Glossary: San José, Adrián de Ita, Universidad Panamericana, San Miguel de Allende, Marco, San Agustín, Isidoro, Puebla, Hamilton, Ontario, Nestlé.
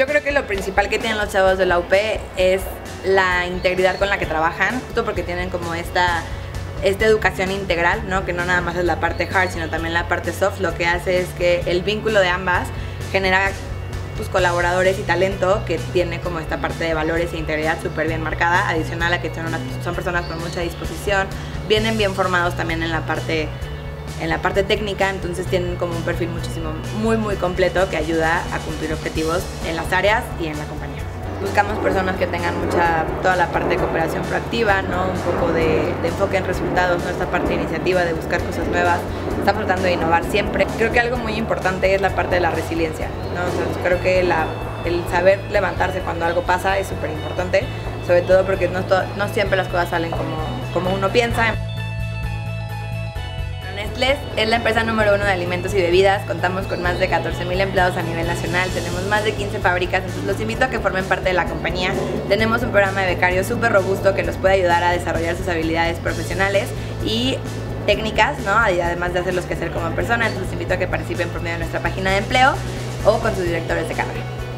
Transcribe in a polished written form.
Yo creo que lo principal que tienen los chavos de la UP es la integridad con la que trabajan, justo porque tienen como esta educación integral, ¿no? Que no nada más es la parte hard, sino también la parte soft. Lo que hace es que el vínculo de ambas genera pues, colaboradores y talento que tiene como esta parte de valores e integridad súper bien marcada, adicional a que son personas con mucha disposición, vienen bien formados también en la parte técnica, entonces tienen como un perfil muchísimo, muy muy completo que ayuda a cumplir objetivos en las áreas y en la compañía. Buscamos personas que tengan toda la parte de cooperación proactiva, ¿no? Un poco de enfoque en resultados, nuestra parte de iniciativa de buscar cosas nuevas. Estamos tratando de innovar siempre. Creo que algo muy importante es la parte de la resiliencia, ¿no? O sea, creo que el saber levantarse cuando algo pasa es súper importante, sobre todo porque no siempre las cosas salen como uno piensa. Nestlé es la empresa número 1 de alimentos y bebidas. Contamos con más de 14,000 empleados a nivel nacional. Tenemos más de 15 fábricas, entonces los invito a que formen parte de la compañía. Tenemos un programa de becarios súper robusto que los puede ayudar a desarrollar sus habilidades profesionales y técnicas, ¿no? Además de hacerlos crecer como persona. Entonces los invito a que participen por medio de nuestra página de empleo o con sus directores de carrera.